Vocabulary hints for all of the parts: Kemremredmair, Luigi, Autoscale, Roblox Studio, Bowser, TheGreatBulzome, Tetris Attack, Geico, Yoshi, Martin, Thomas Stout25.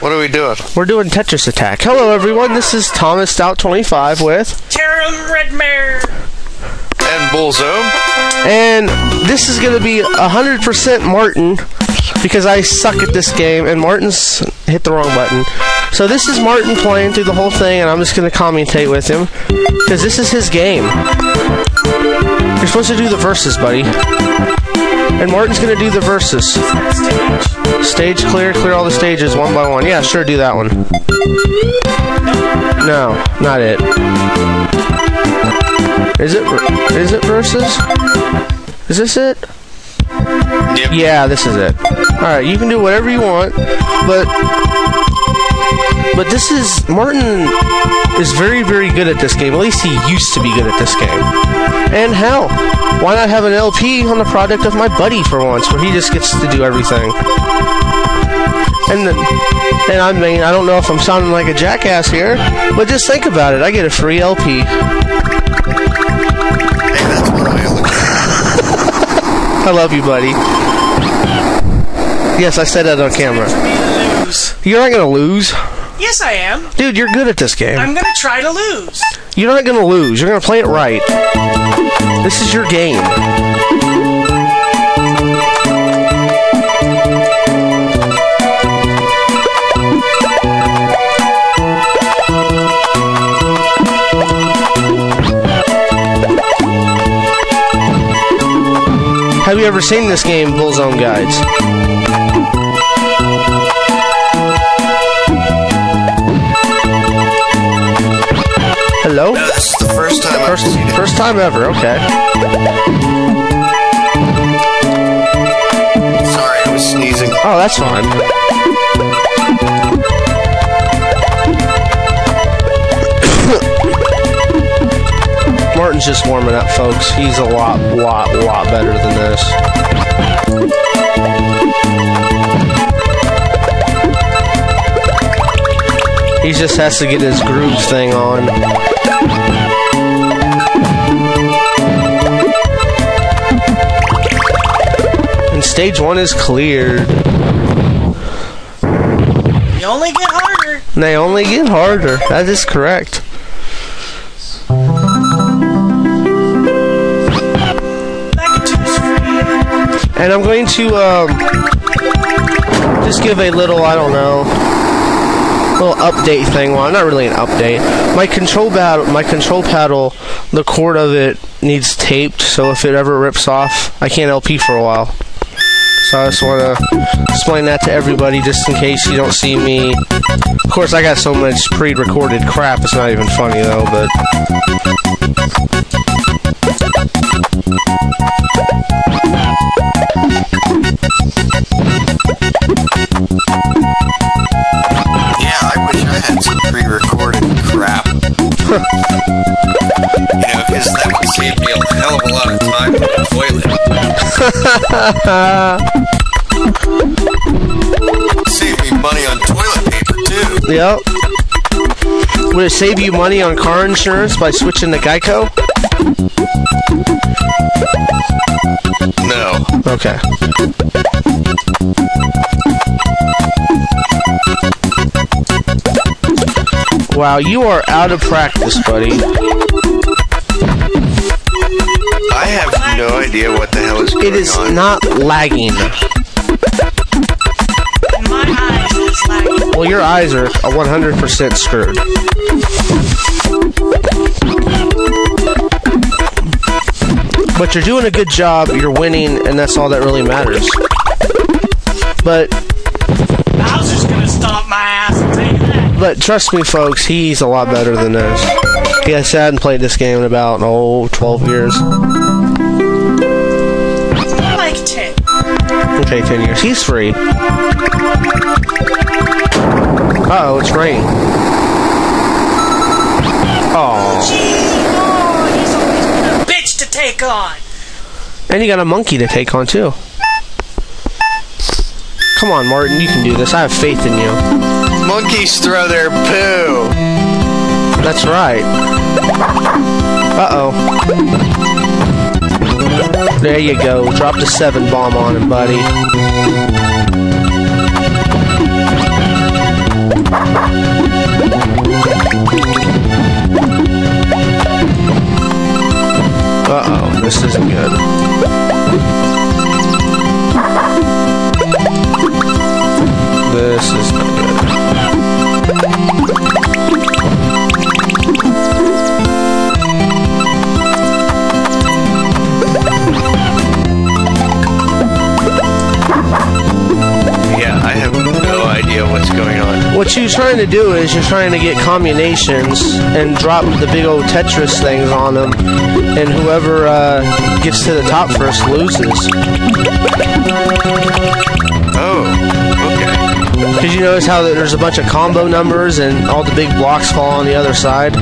What are we doing? We're doing Tetris Attack. Hello, everyone. This is Thomas Stout25 with Kemremredmair and TheGreatBulzome, and this is going to be 100% Martin because I suck at this game, and Martin's hit the wrong button. So this is Martin playing through the whole thing, and I'm just going to commentate with him because this is his game. You're supposed to do the verses, buddy. And Martin's going to do the verses. Stage clear, clear all the stages one by one. Yeah, sure, do that one. No, not it. Is it versus? Is this it? Yep. Yeah, this is it. Alright, you can do whatever you want, but this is... Martin is very, very good at this game. At least he used to be good at this game. And hell, why not have an LP on the product of my buddy for once, where he just gets to do everything? And I mean, I don't know if I'm sounding like a jackass here, but just think about it. I get a free LP. I love you, buddy. Yes, I said that on camera. You're not gonna lose. Yes, I am. Dude, you're good at this game. I'm gonna try to lose. You're not gonna lose. You're gonna play it right. This is your game. Have you ever seen this game, Bulzome Guides? Hello? No, this is the first time I've seen it. First time ever, okay. Sorry, I was sneezing. Oh, that's fine. Martin's just warming up, folks. He's a lot better than this. He just has to get his groove thing on. And stage one is cleared. They only get harder. They only get harder. That is correct. And I'm going to just give a little, I don't know, little update thing. Well, not really an update. My control paddle, the cord of it needs taped, so if it ever rips off, I can't LP for a while. So I just want to explain that to everybody, just in case you don't see me. Of course, I got so much pre-recorded crap. It's not even funny though, but. Save me money on toilet paper too. Yep. Would it save you money on car insurance by switching to Geico? No. Okay. Wow, you are out of practice, buddy. I have no idea what the hell is going on. It is not lagging. My eyes is lagging. Well, your eyes are 100% screwed. But you're doing a good job, you're winning, and that's all that really matters. But... Bowser's gonna stomp my ass and take that. But trust me, folks, he's a lot better than this. Yeah, I sat and played this game in about, 12 years. Like 10. Okay, 10 years. He's free. Uh-oh, it's raining. Oh. He's always been a bitch to take on. And you got a monkey to take on, too. Come on, Martin, you can do this. I have faith in you. Monkeys throw their poo. That's right. Uh-oh. There you go. Drop the 7 bomb on him, buddy. This is not good. Yeah, I have no idea what's going on. What you're trying to do is you're trying to get combinations and drop the big old Tetris things on them, and whoever gets to the top first loses. Did you notice how there's a bunch of combo numbers and all the big blocks fall on the other side?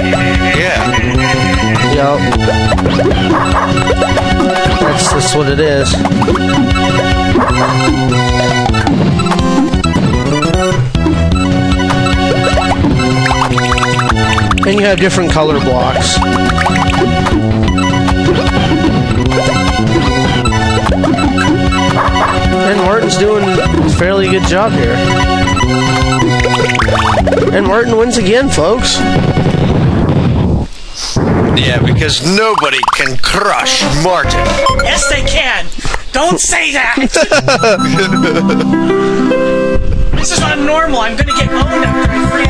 Yeah. Yep. That's what it is. And you have different color blocks. And Martin's doing a fairly good job here. And Martin wins again, folks. Yeah, because nobody can crush Martin. Yes, they can. Don't say that. This is not normal. I'm going to get owned after I free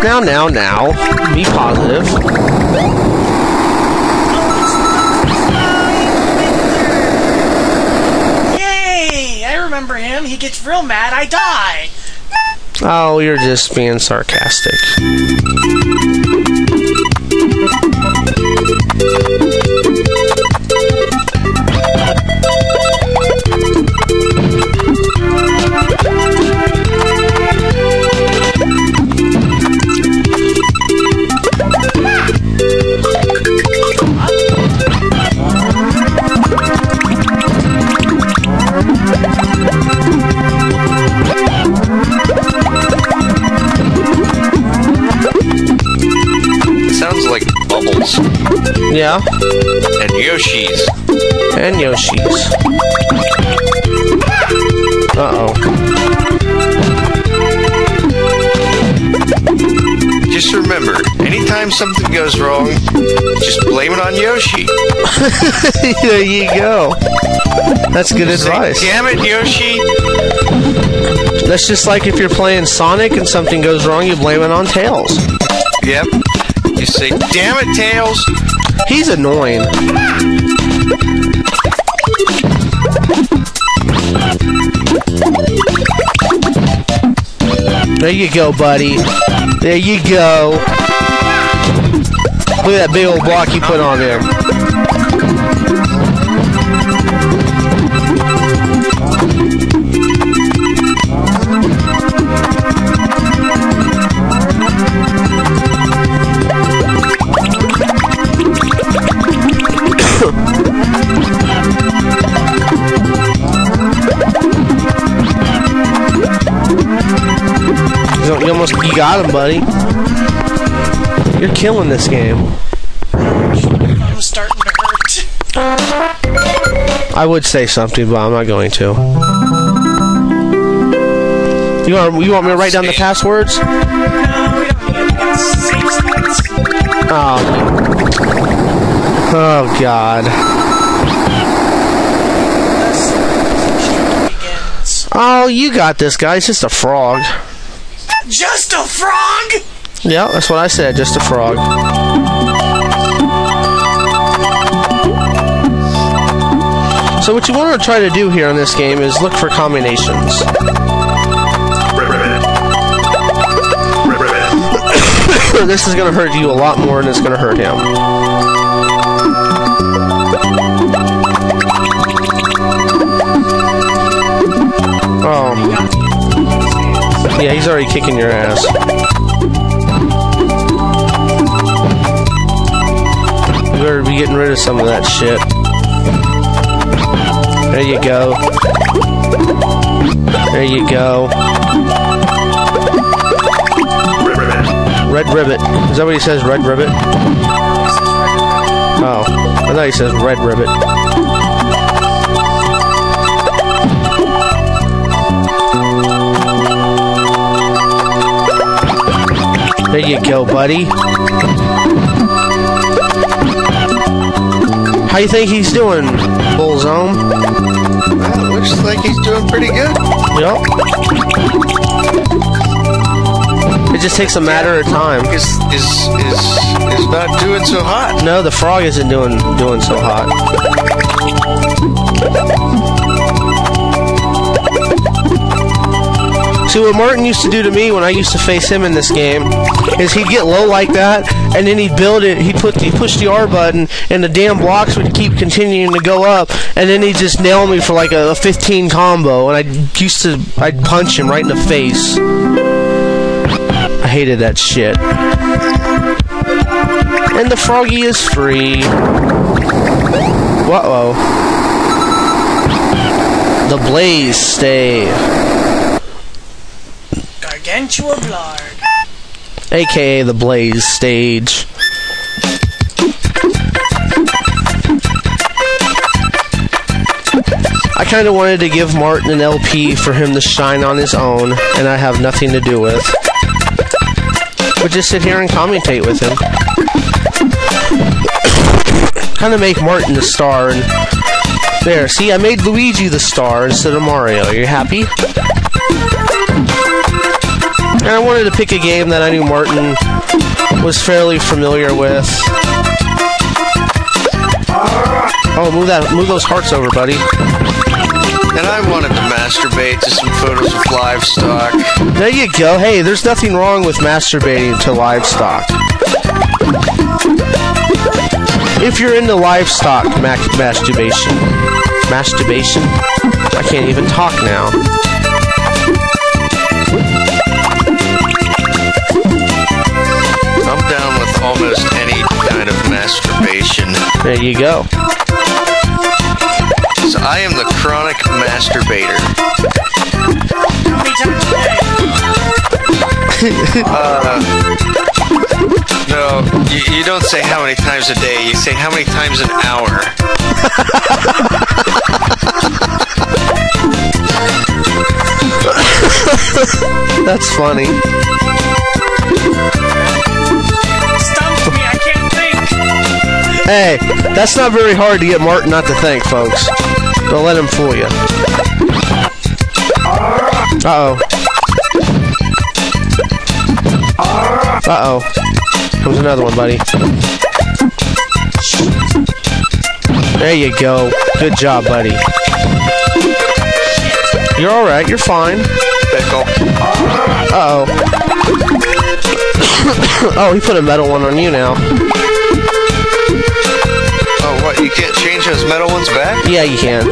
everybody. Now. Be positive. Remember him, he gets real mad, I die. Oh, you're just being sarcastic. Yeah. And Yoshi's. And Yoshi's. Uh-oh. Just remember, anytime something goes wrong, just blame it on Yoshi. There you go. That's good advice. Say, damn it, Yoshi. That's just like if you're playing Sonic and something goes wrong, you blame it on Tails. Yep. You say, damn it, Tails! He's annoying. There you go, buddy. There you go. Look at that big old block you put on there. You got him, buddy. You're killing this game. I'm starting to hurt. I would say something, but I'm not going to. You want me to write down the passwords? No, we don't need to. Oh God. Oh, you got this, guy. It's just a frog. Just a frog? Yeah, that's what I said, just a frog. So what you want to try to do here in this game is look for combinations. This is going to hurt you a lot more than it's going to hurt him. Yeah, he's already kicking your ass. You better be getting rid of some of that shit. There you go. There you go. Red Ribbit. Is that what he says, Red Ribbit? Oh, I thought he says Red Ribbit. There you go, buddy. How you think he's doing, Bulzome? Well, it looks like he's doing pretty good. Yep. It just takes a matter of time. Is not doing so hot. No, the frog isn't doing so hot. See, what Martin used to do to me when I used to face him in this game is he'd get low like that, and then he'd build it. He'd push the R button, and the damn blocks would keep continuing to go up, and then he'd just nail me for like a 15 combo, and I'd punch him right in the face. I hated that shit. And the froggy is free. Uh-oh. The blaze stay. Gargantua Blard. AKA the blaze stage. I kinda wanted to give Martin an LP for him to shine on his own, and I have nothing to do with. But just sit here and commentate with him. Kind of make Martin the star. And there, see, I made Luigi the star instead of Mario. Are you happy? And I wanted to pick a game that I knew Martin was fairly familiar with. Oh, move those hearts over, buddy. And I wanted to masturbate to some photos of livestock. There you go. Hey, there's nothing wrong with masturbating to livestock. If you're into livestock masturbation? I can't even talk now. I'm down with almost any kind of masturbation. There you go. So I am the chronic masturbator. No, you don't say how many times a day, you say how many times an hour. That's funny. Stumped me, I can't think. Hey, that's not very hard to get Martin not to think, folks. Don't let him fool you. Uh-oh. Uh-oh. Comes another one, buddy. There you go. Good job, buddy. You're alright. You're fine. Pickle. Uh-oh. Oh, he put a metal one on you now. Oh, what? You can't change those metal ones back? Yeah, you can.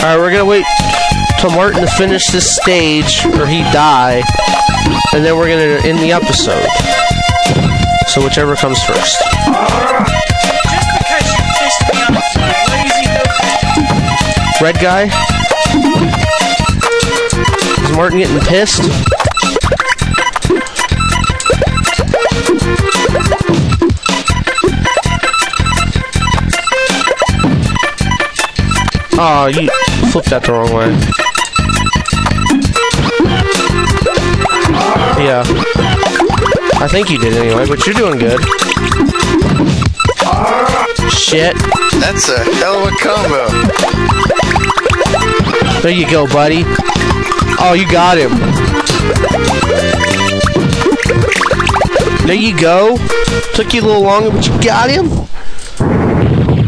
Alright, we're gonna wait till Martin to finish this stage, or he die, and then we're gonna end the episode. So whichever comes first. Just because you pissed me off, lazy red guy? Is Martin getting pissed? Aw, oh, you flipped that the wrong way. Yeah. I think you did anyway, but you're doing good. Shit. That's a hell of a combo. There you go, buddy. Oh, you got him. There you go. Took you a little longer, but you got him.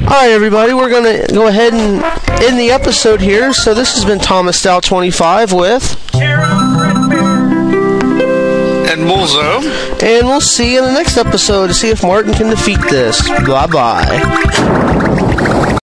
Alright, everybody, we're gonna go ahead and end the episode here. So this has been Thomas Stout25 with Kemremredmair and Bulzome. And we'll see you in the next episode to see if Martin can defeat this. Bye-bye.